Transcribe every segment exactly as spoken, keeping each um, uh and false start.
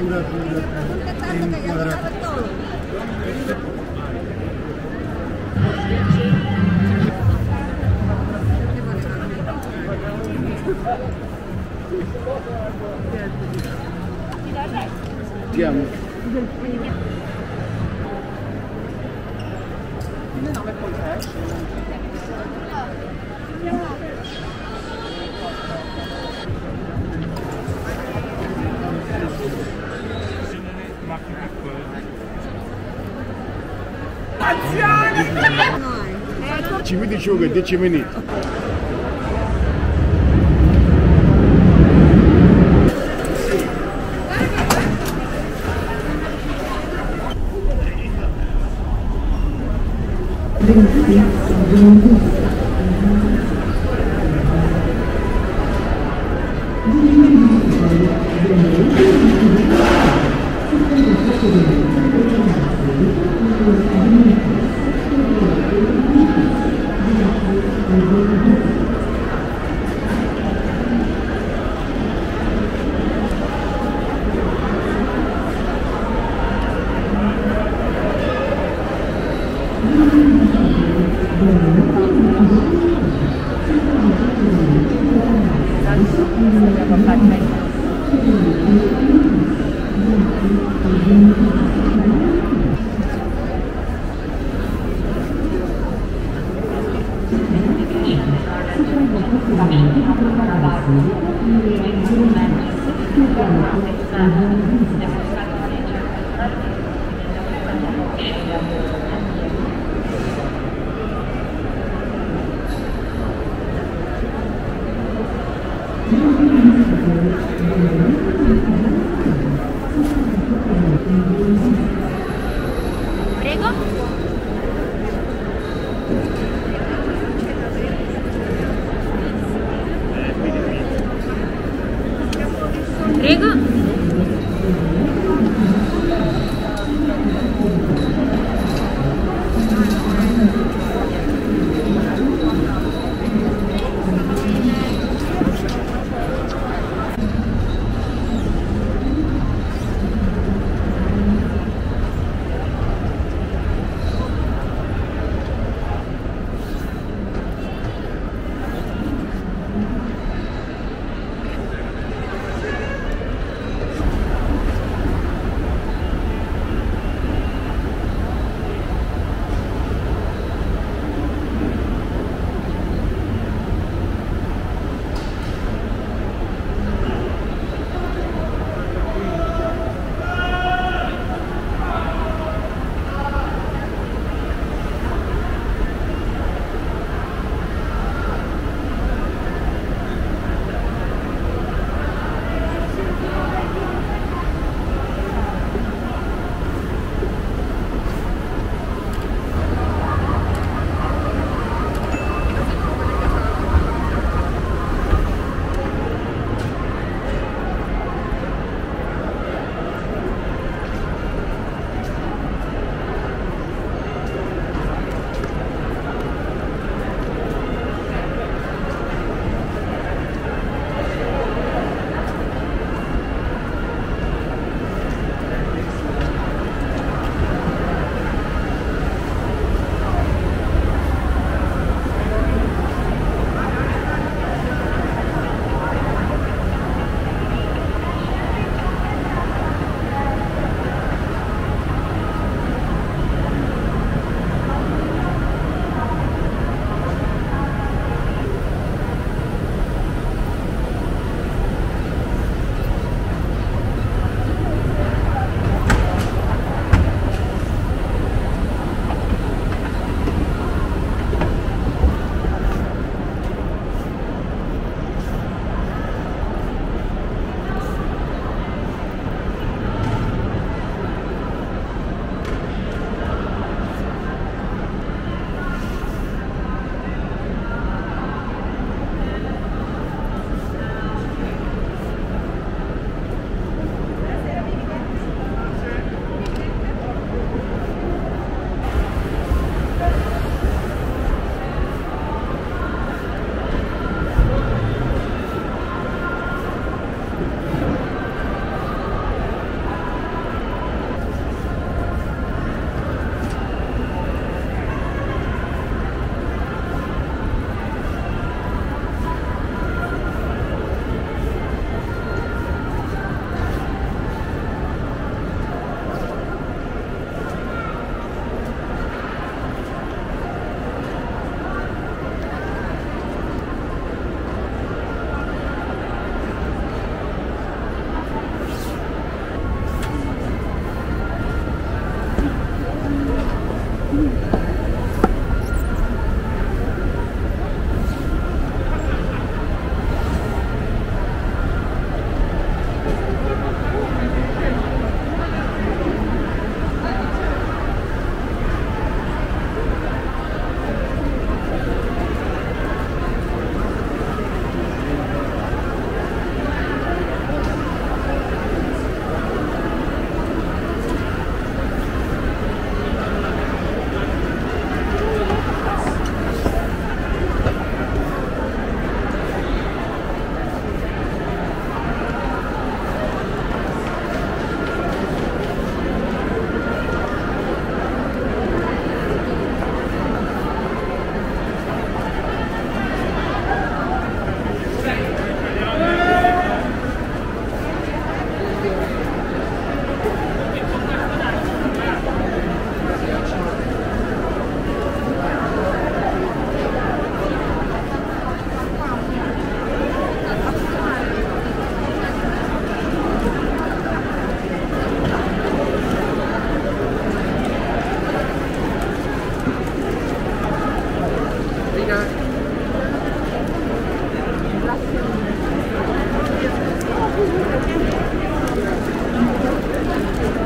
pura, pura, pura. Impara. Ti amo. No, ma ci vedi solo che dieci minuti. Grazie.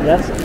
Yes? Thank you.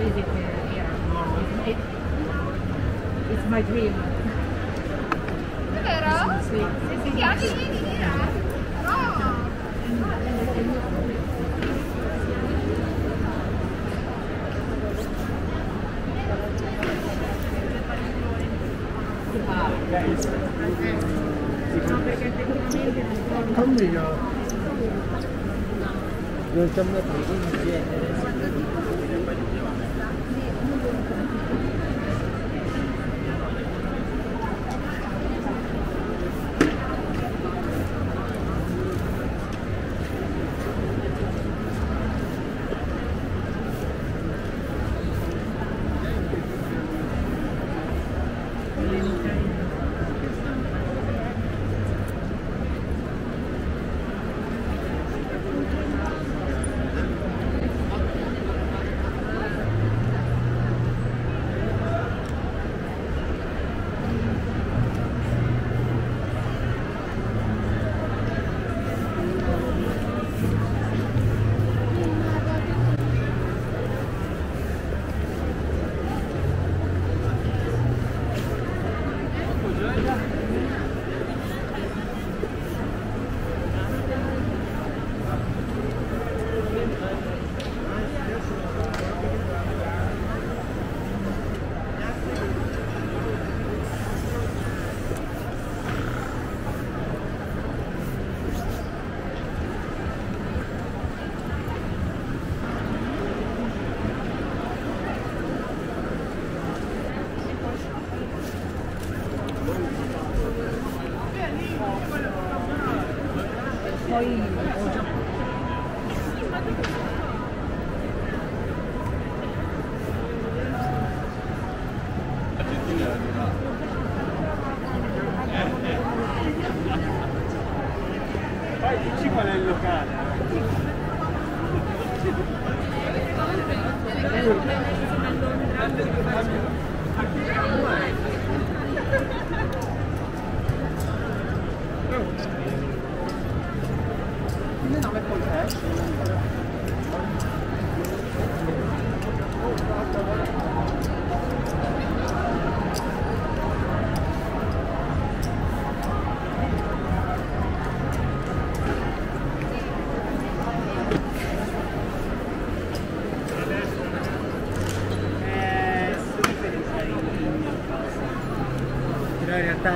visit here. It, it's my dream. Vero? Sì, sì, sì, oggi vieni via. No! No, perché tecnicamente non può... Cammino! Non c'è una cosa di genere.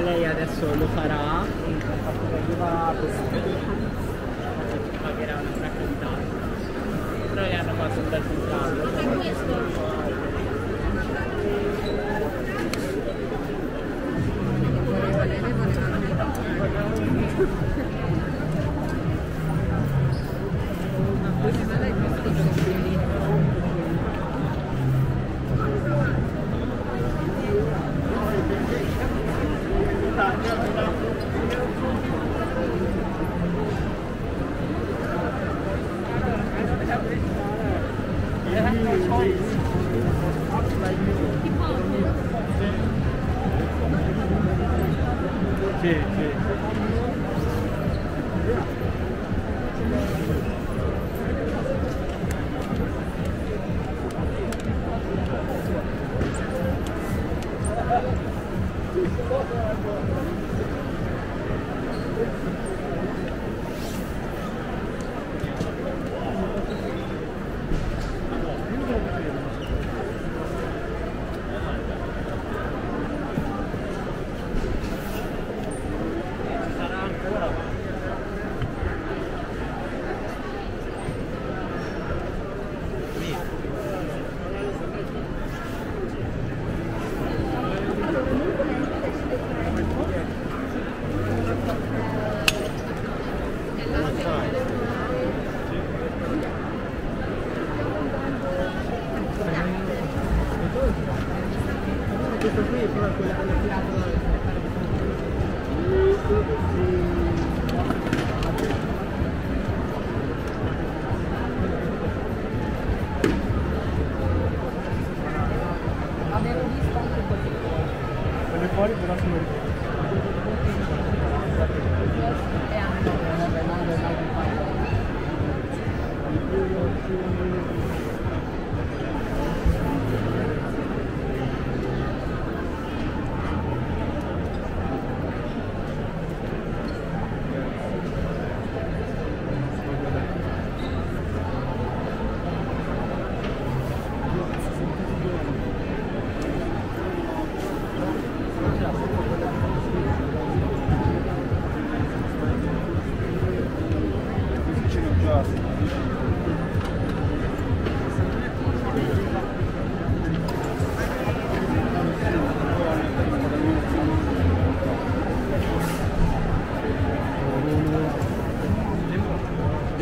Lei adesso lo farà e ha fatto che arriva così pagherà una raccontata, però gli hanno fatto un bel contatto. Cos'è questo? Thank you.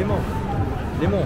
Démon. Démon.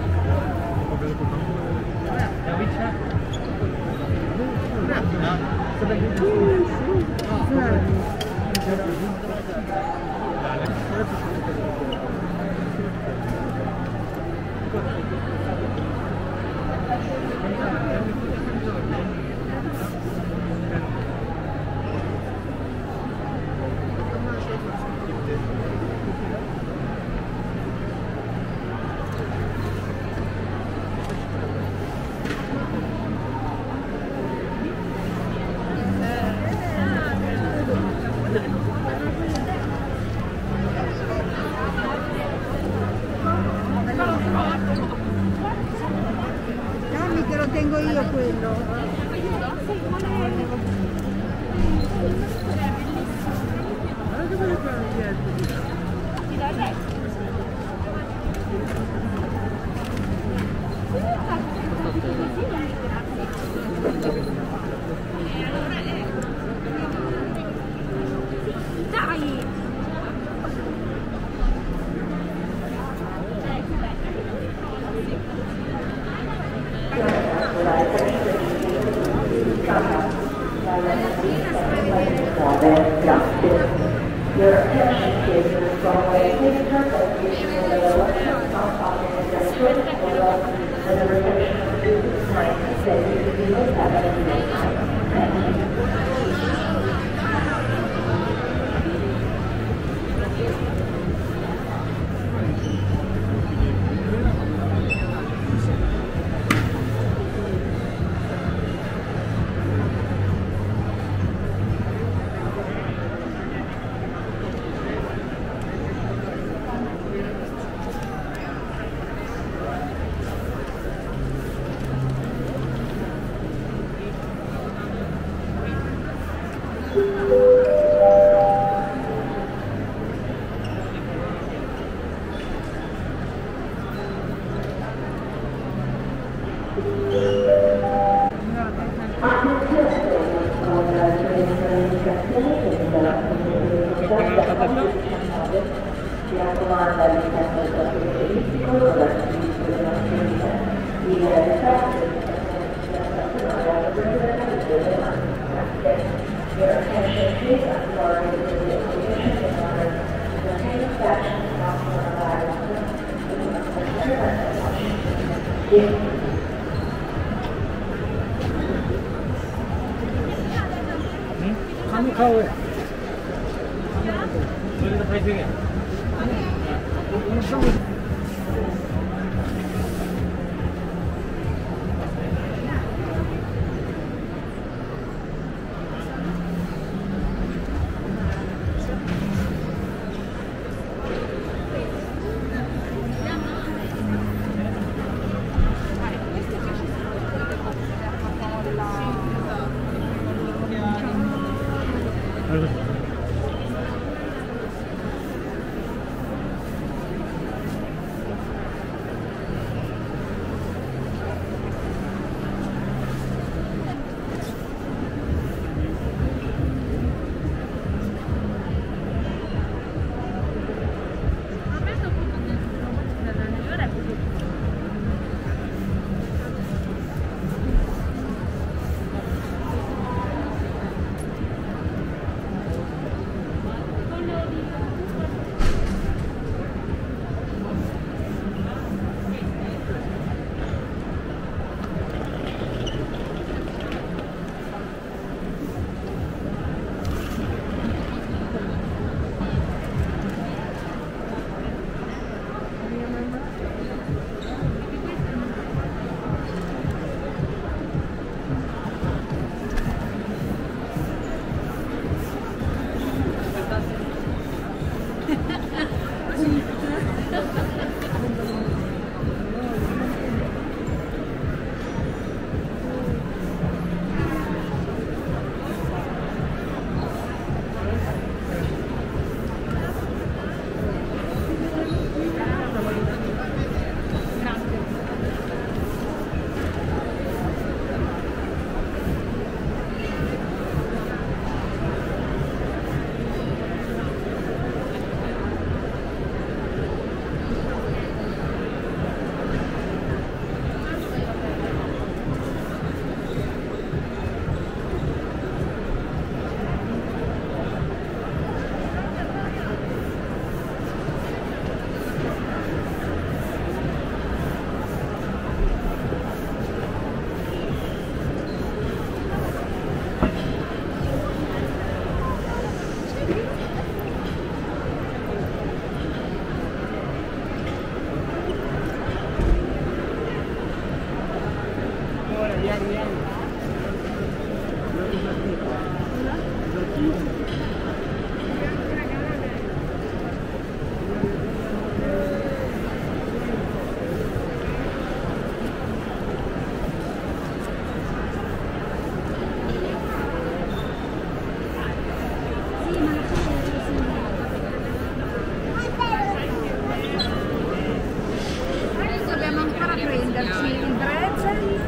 mangiarci il brezel.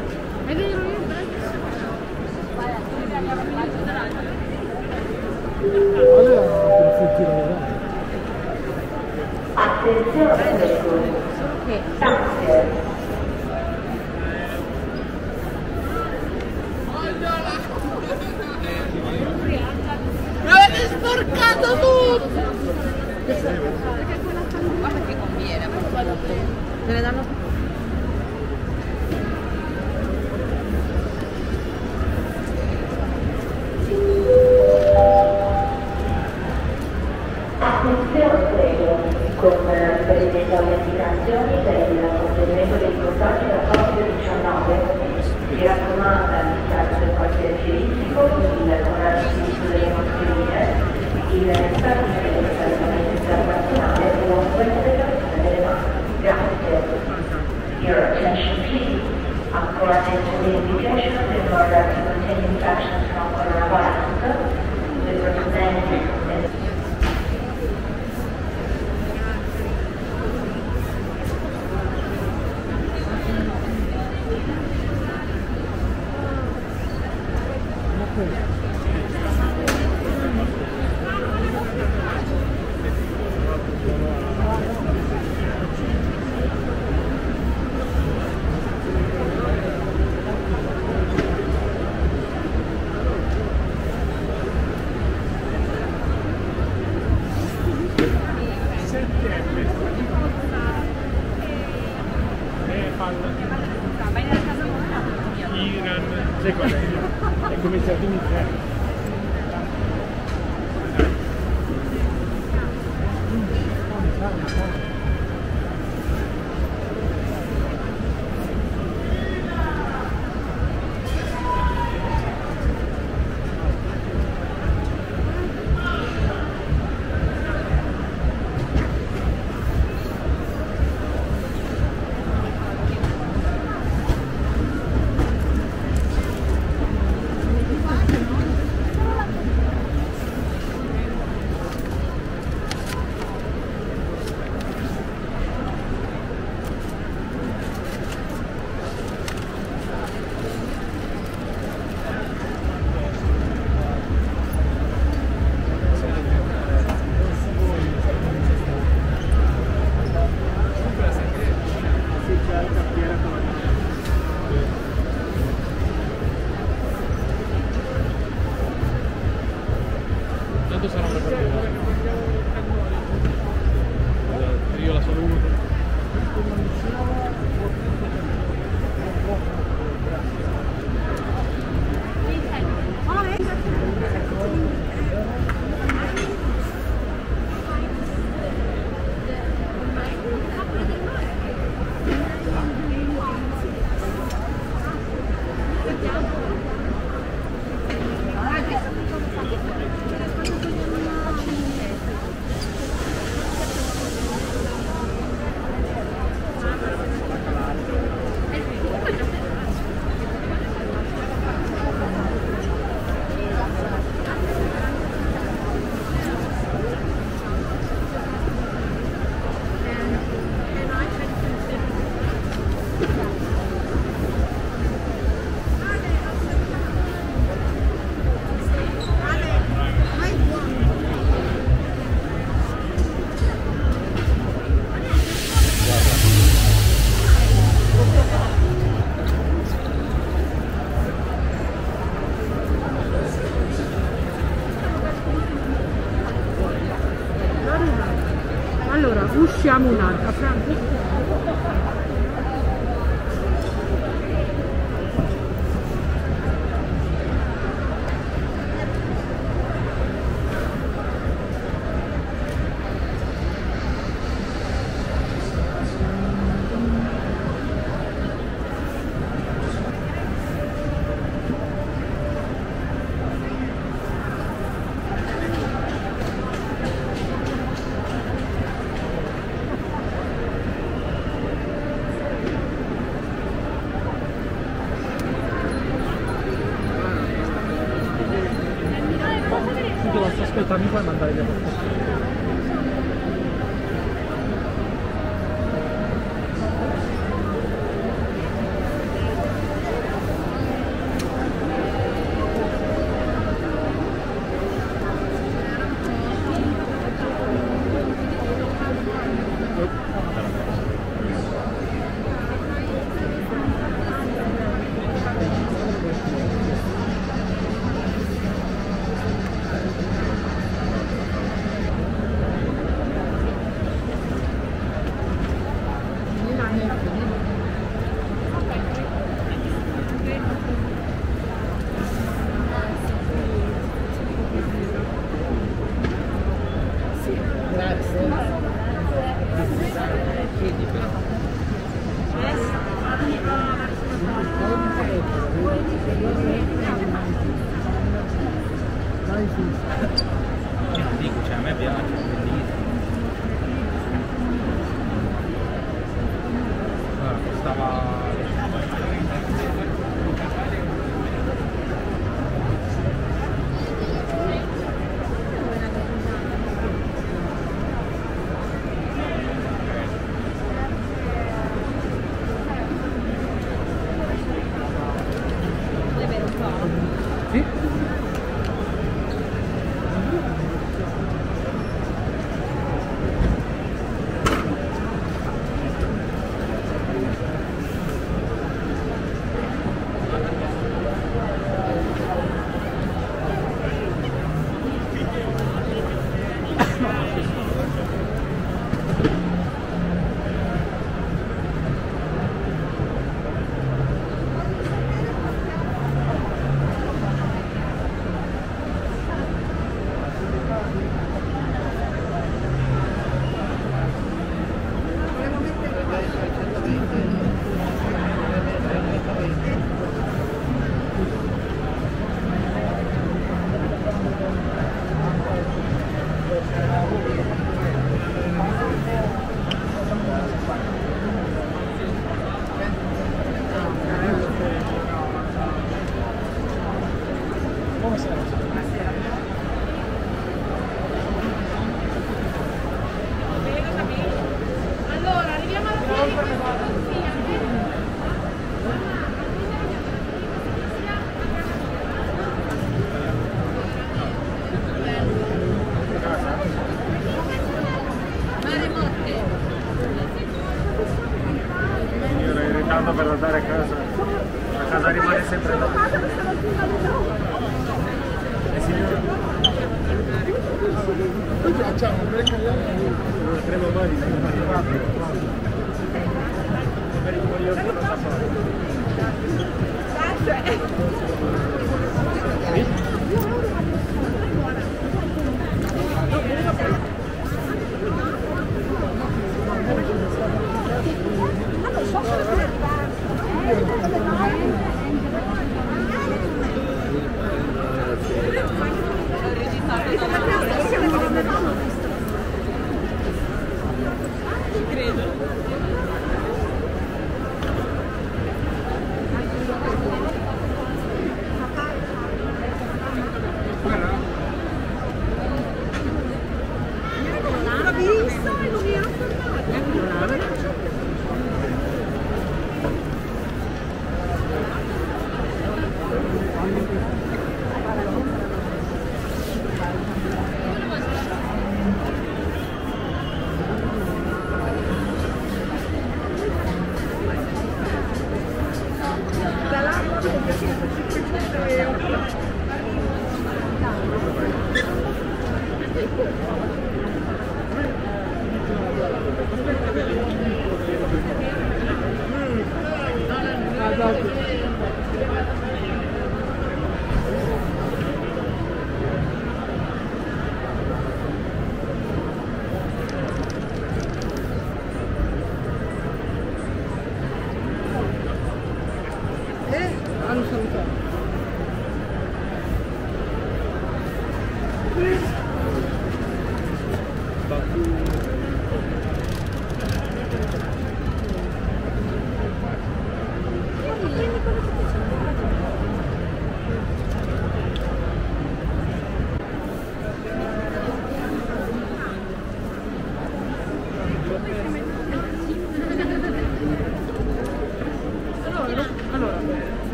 È vero, il brezel. Attenzione persone. Grazie. Mi avete sporcato tutto! Guarda che conviene, me ne danno. Attenzione prego, con riferimento alle indicazioni del contenimento dei contagi da covid diciannove, si raccomanda all'interno del quartiere ciritico il coraggio delle mascherine, il servizio del trattamento internazionale e la protezione delle mani. Grazie. Your attention please. Ancora attenzione alle indicazioni in order to contain infections from coronavirus. The recommended Usciamo un'altra, Franco. Mi puoi mandare via questo? piedi però. Dai su. Io non dico, cioè a me piace, allora, costava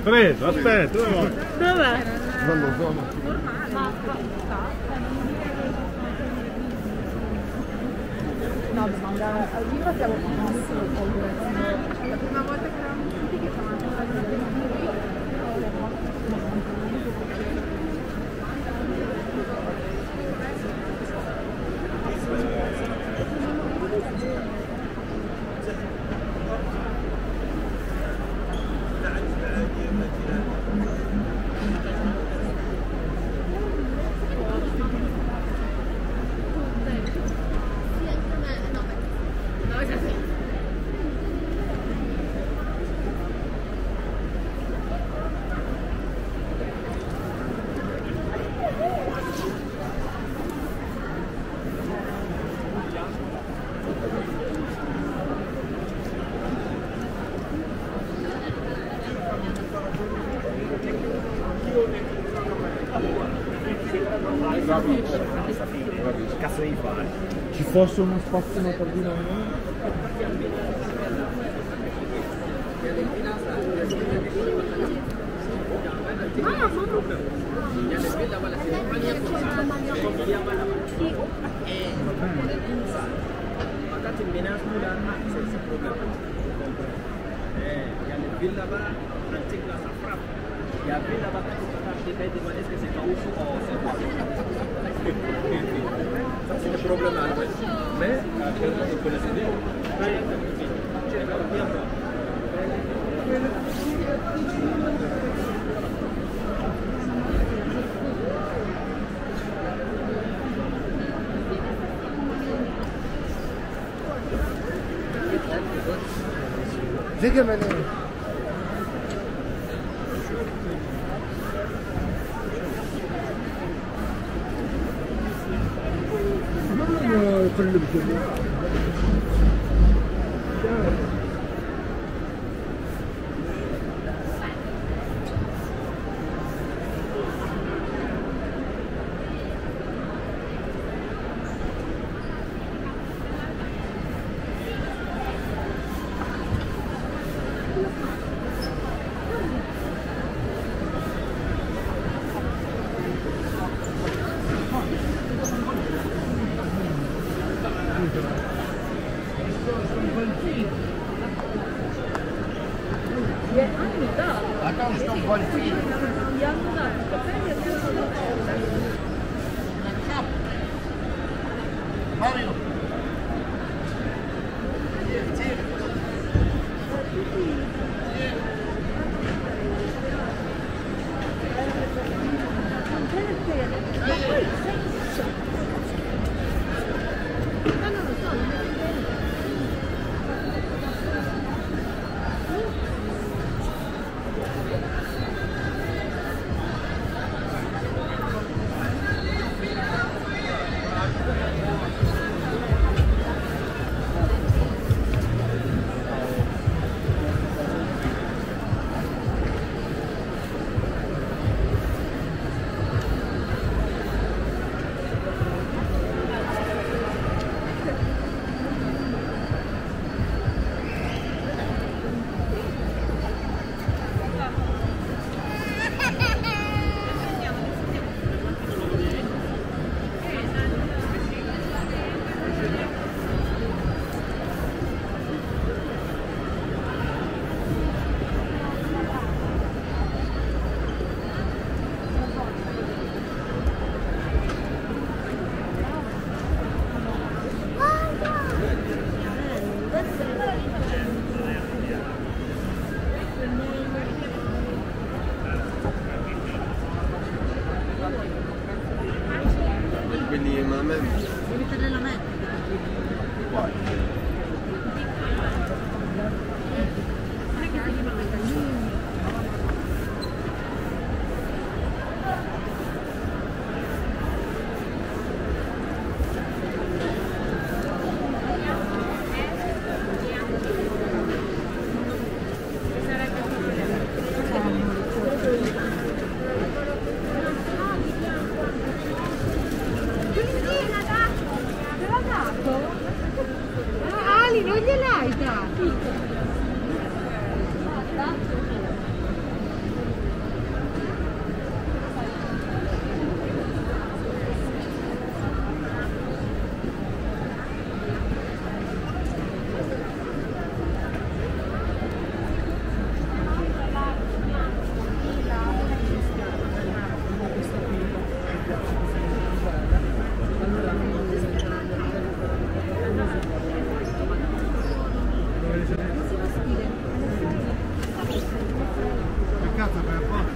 preso, aspetta. Dov'è? Non lo so. Ma no, bisogna al libro siamo passi. La prima volta che eravamo tutti che siamo andati a cazzo devi fare? Ci fosse uno spazio per di noi? C'est le problème à l'ouest. Mais, vous connaissez bien. C'est bien. C'est bien. C'est bien. Quello che Grazie. mercato per un po'.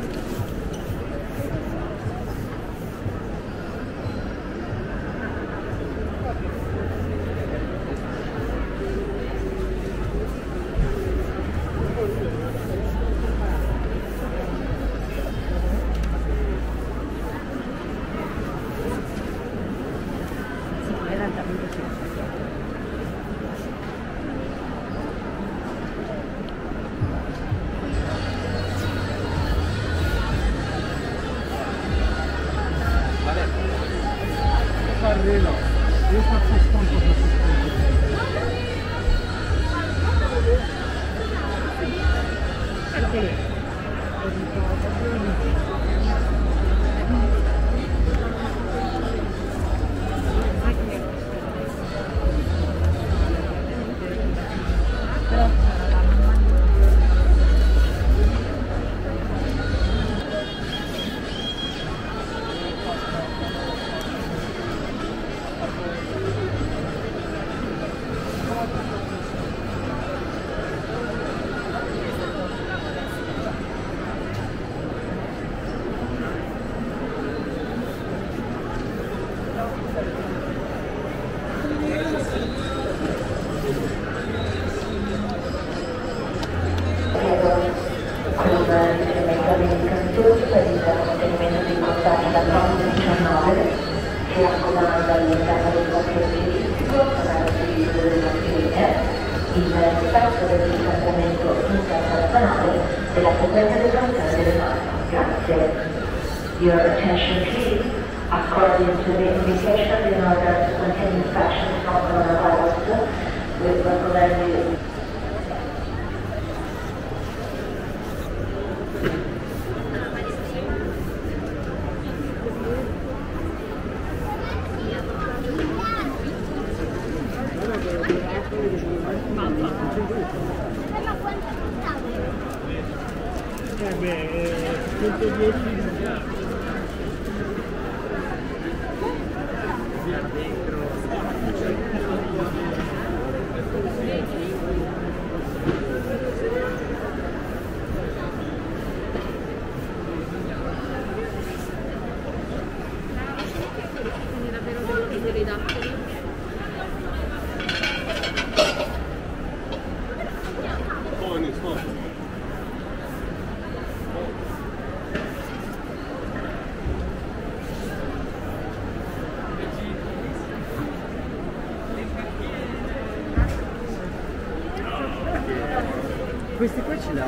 Questi qua ce l'ha.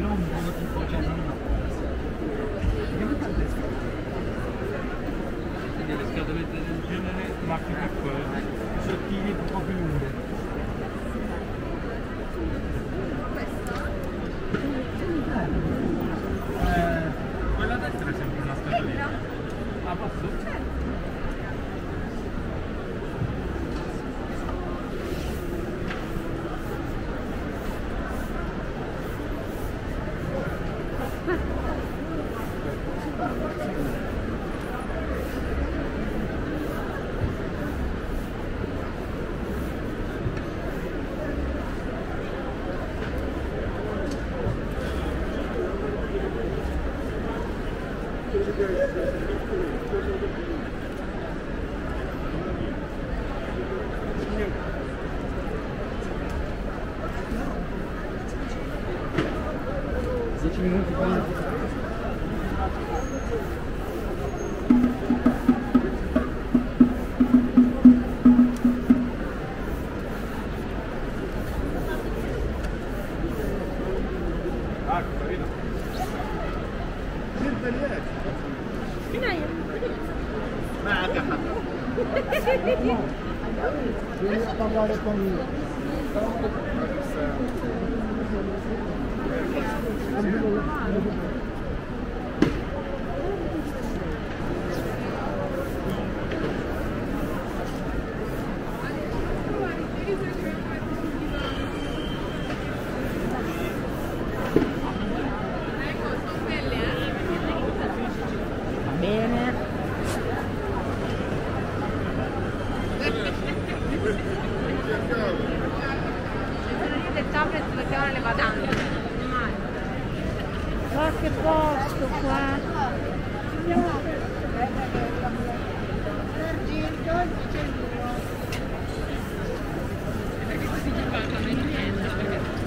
Non tipo già non andiamo tante scatolette. Quindi le scatolette del genere, ma più piccole, sottili un po' più lunghe. Eh, quella a destra è sempre una scatoletta. Ah, posso? Tablet dove le badane. che posto qua. Perché così giocata non è niente, perché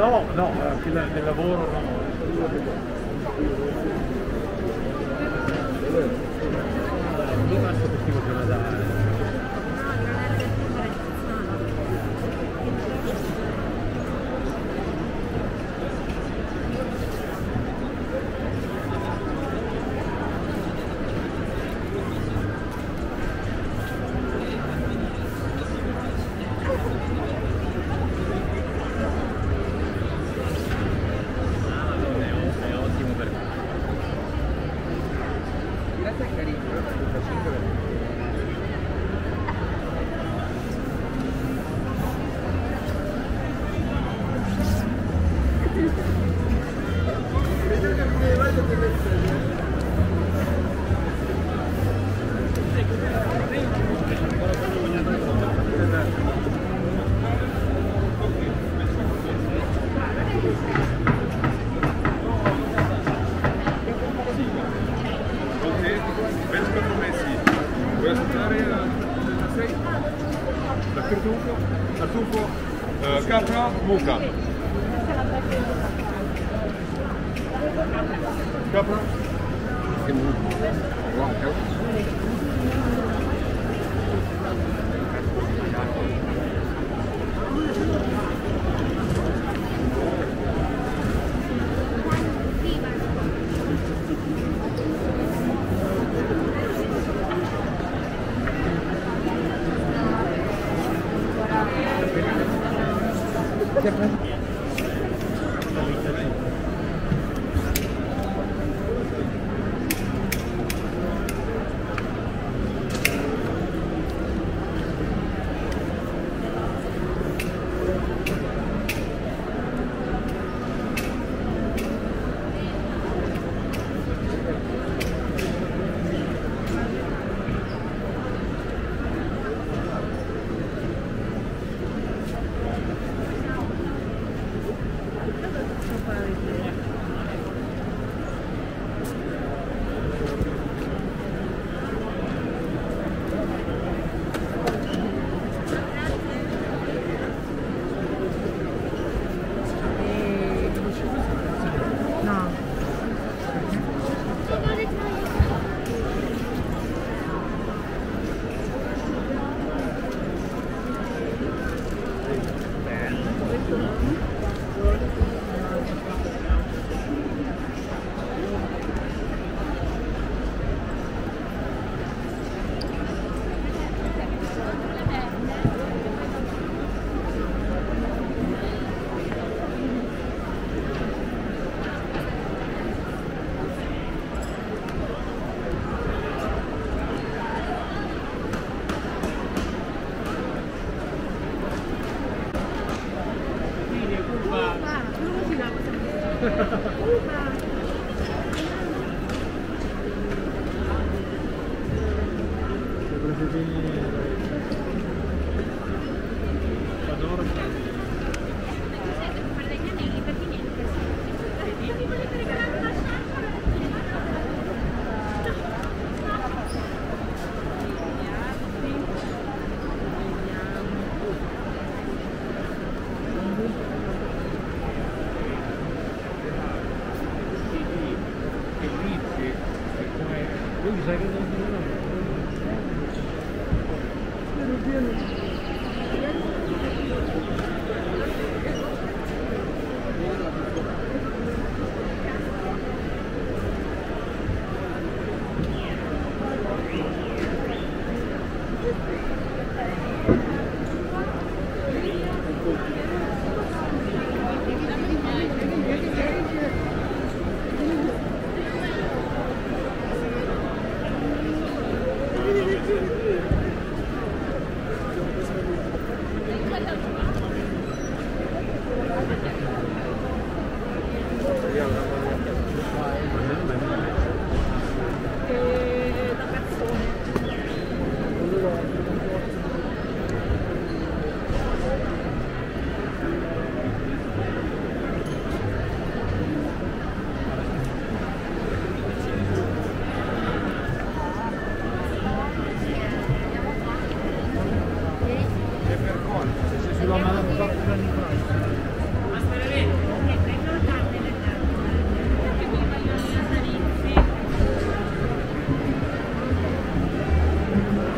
No, no, quella del lavoro no. Grazie.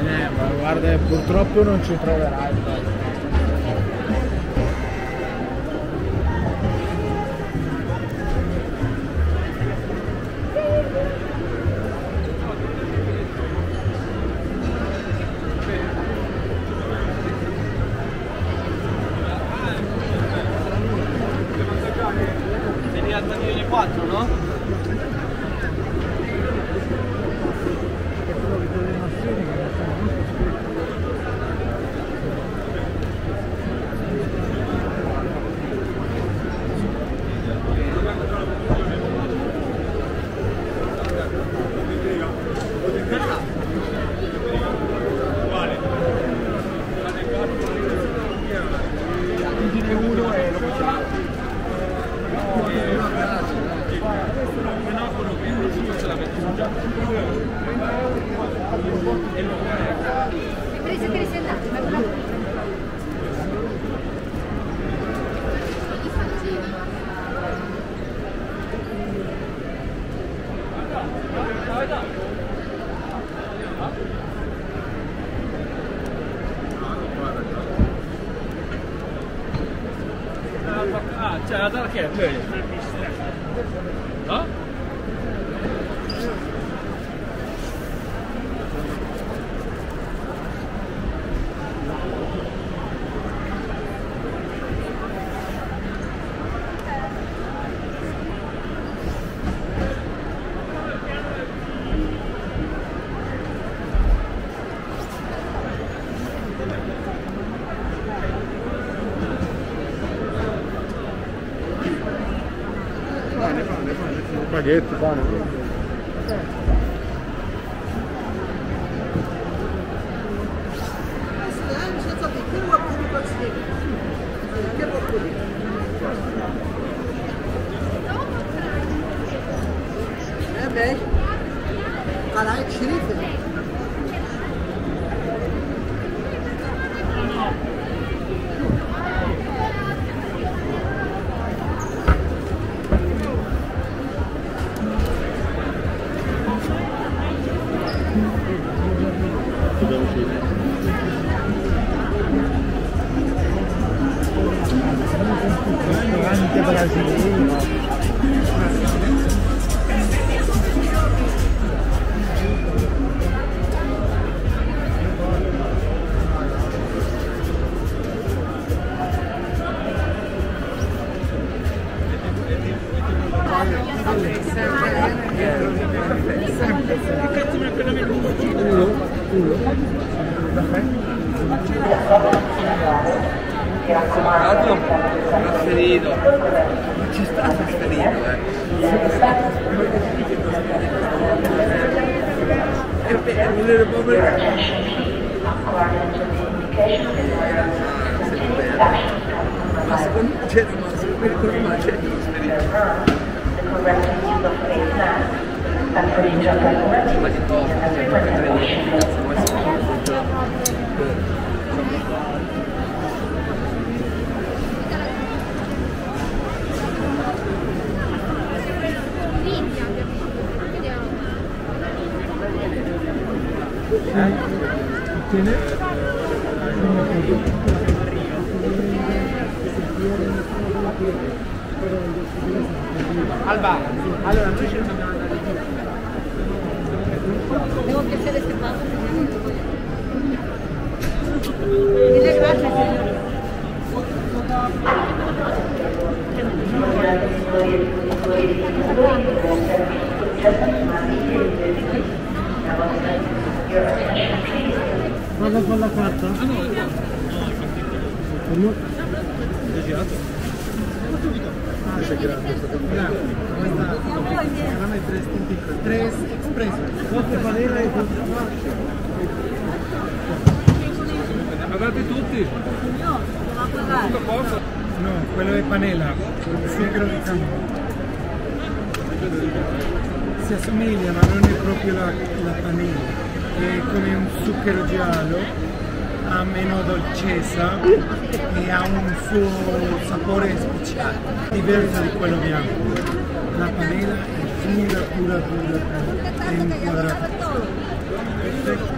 Eh, ma guarda, purtroppo non ci troverai. Spaghetti, pane. Vabbè, alla excelente. ha meno dolcezza e ha un suo sapore speciale, diverso di quello bianco. La panela è pura, pura, pura, pura, è inquadrata. Perfetto.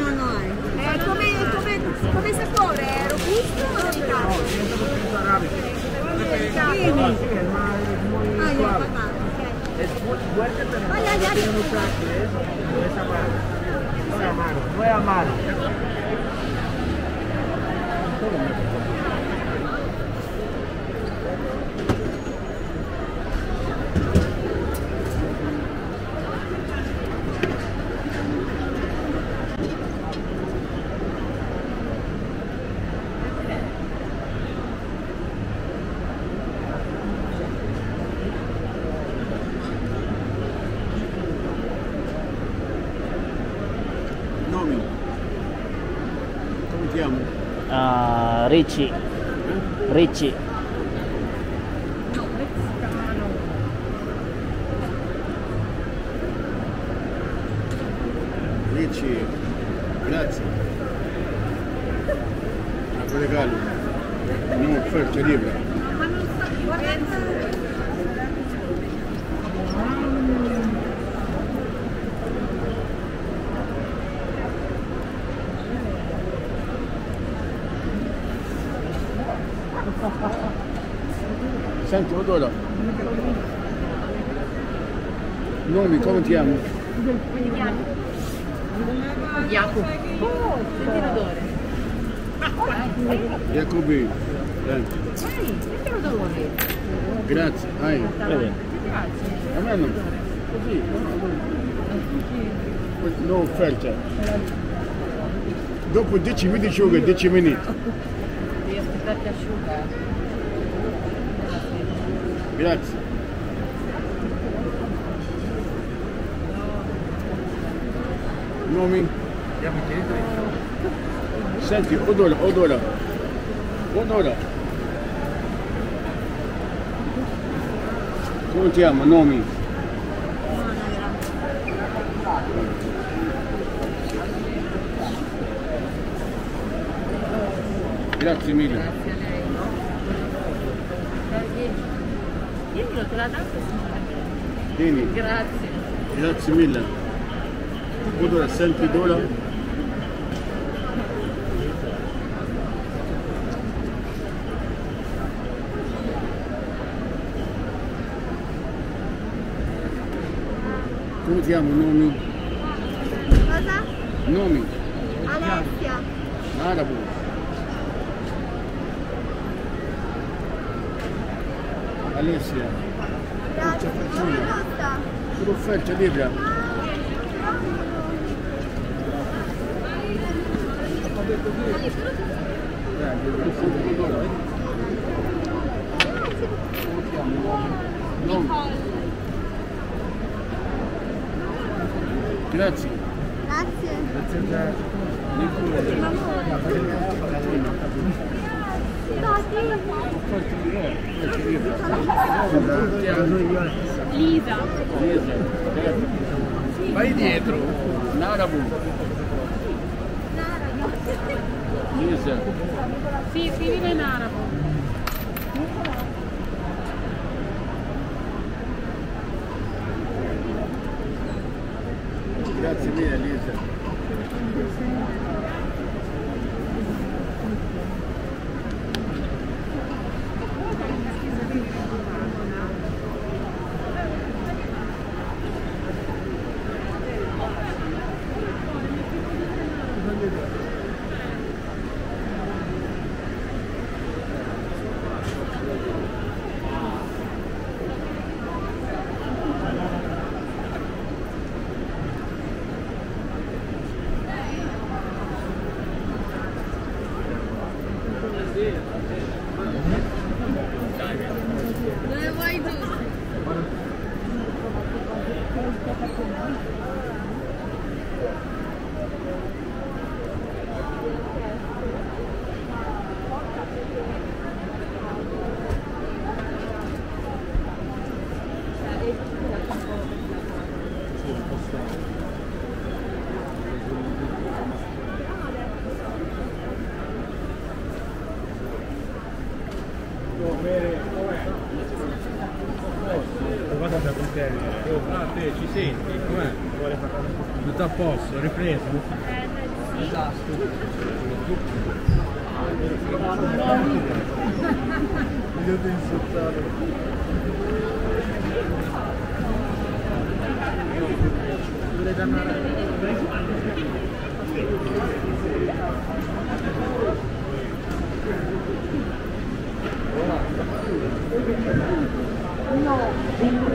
No, no, è eh, come, come, come sapore, è robusto o di cacao? No, diventa molto arabico. Ah, io ho pagato, ok. Vaya, ya, ya. No è amaro, no è amaro. Uh, Richie, Richie. No, messicano. Richie, grazie. Un regalo. Non offerto libera. Ma non sta più. Senti, odora. Nomi, come ti chiami? Giacobbi. Senti l'odore. Giacobbi. Senti l'odore. Grazie. Hai. Grazie. A me non. Così. No offerta. Dopo dieci minuti asciuga, dieci minuti. Devi aspettarti asciuga. Grazie. Nomi? Senti, odora, odora. Odora. Come ti chiama? Nomi? Grazie mille. Grazie a lei. Perché? Io te la dà così. Grazie. Grazie mille. Odora, senti odora. Come ti chiamo? Nomi? Cosa? Nomi? Alessia. Marabù. Alessia, grazie, non è nostra. L'offerta libera. Grazie. Grazie. Grazie. Lisa. Vai dietro. Narabu. Lisa. Sì, si vive in arabo. Grazie mille Lisa. Grazie. Oh, frate, ci senti? Com'è? Tutto a posto, ripresa? Eh, sì. Esatto. Io ti ho insultato. Volete andare? No. Grazie.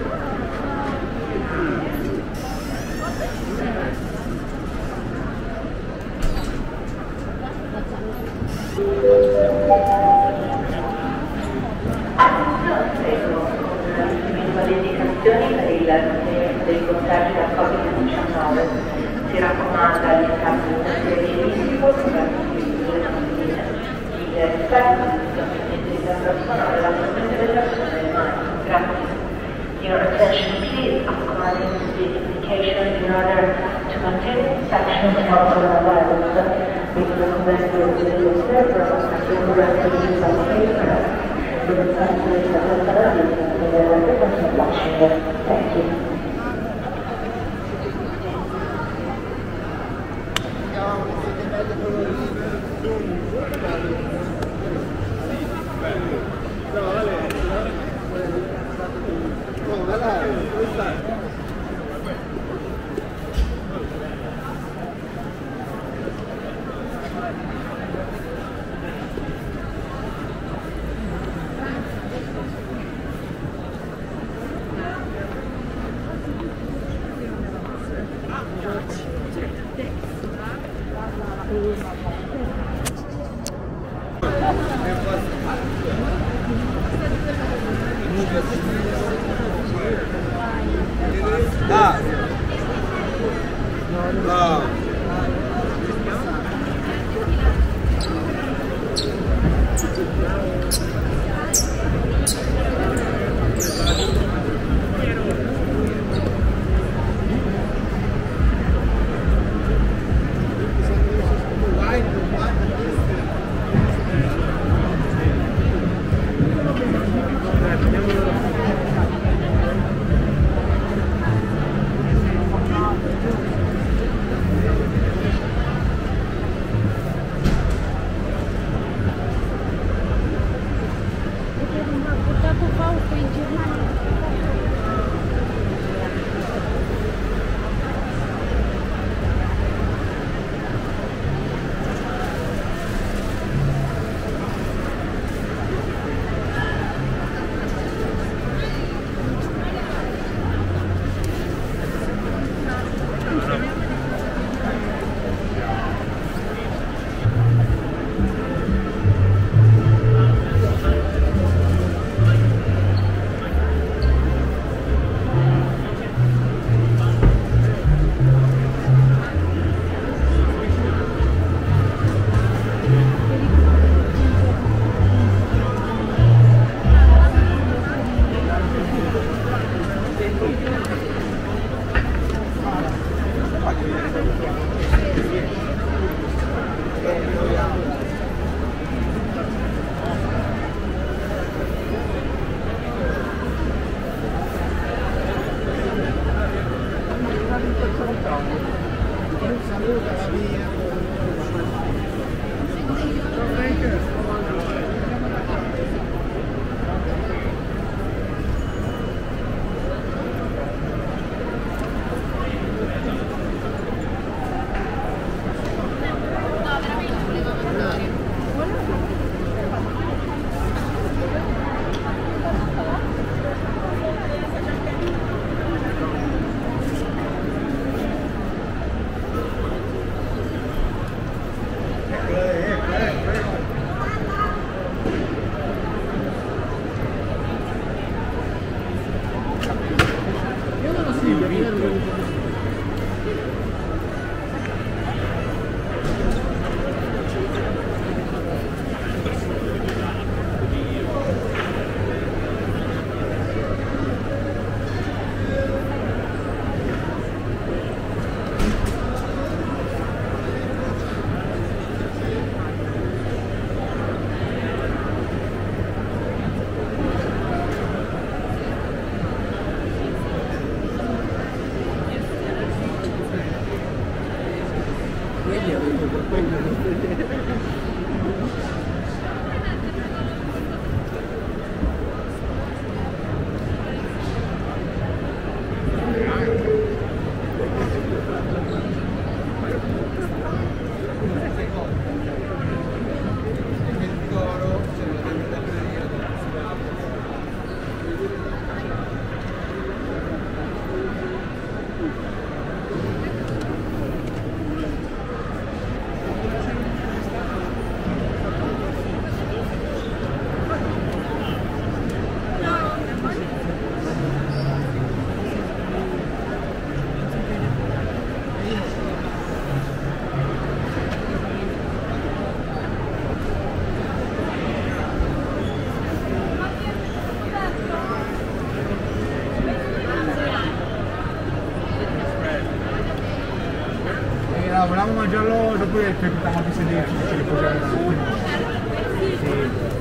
stavamo mangiando loro, dopo che stavamo a sederci, ci riposiamo da noi. Sì.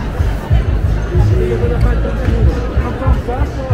Sì, voglio fare il trattamento, non fa un po'.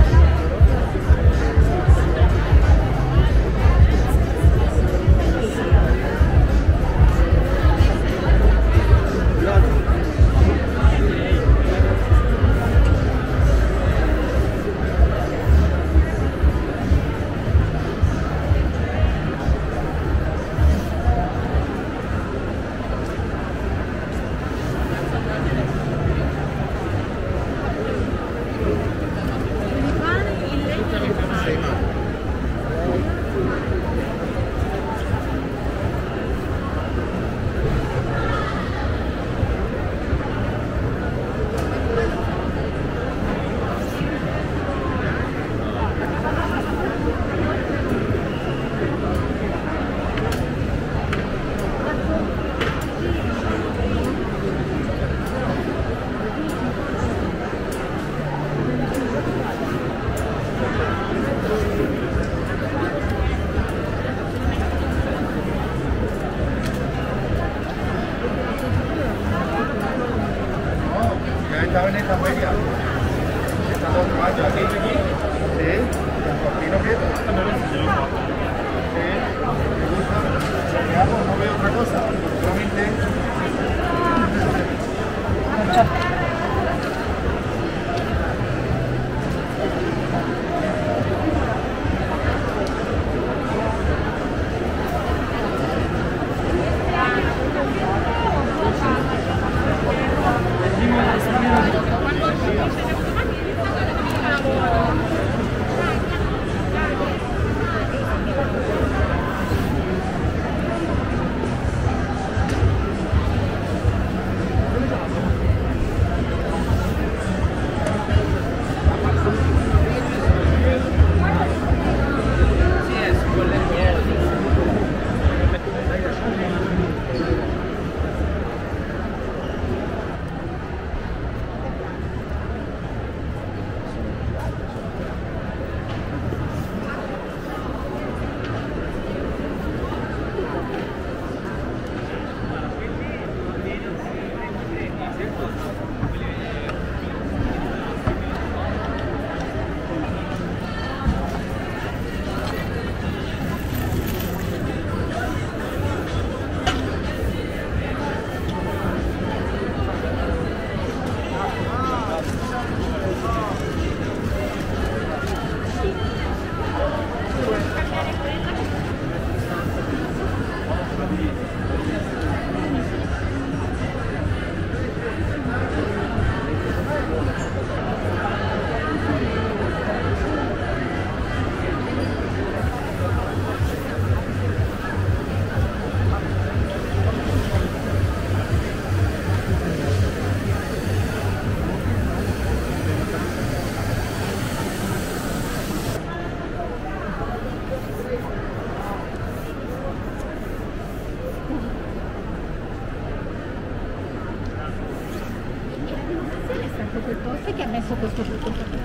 che ha messo questo tutto?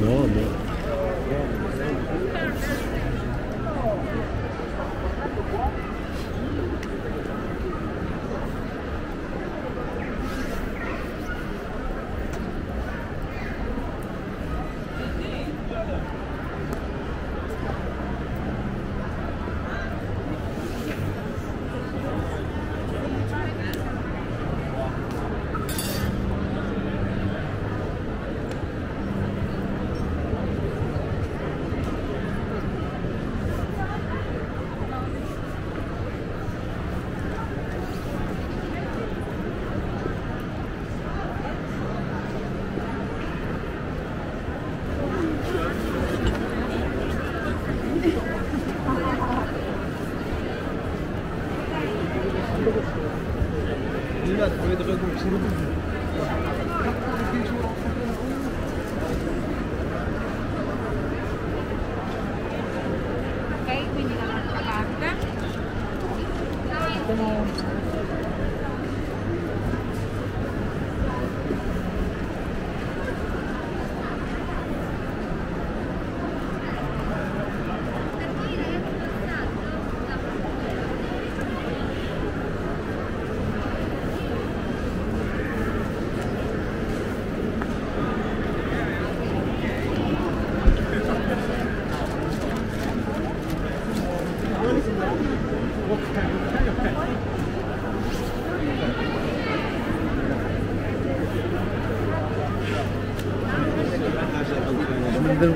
No, no.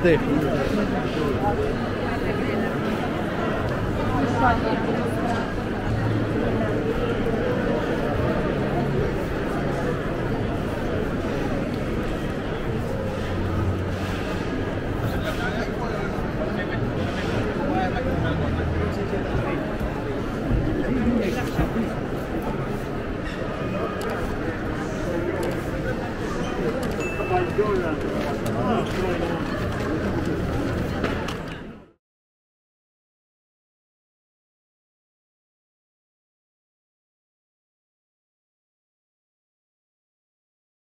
There.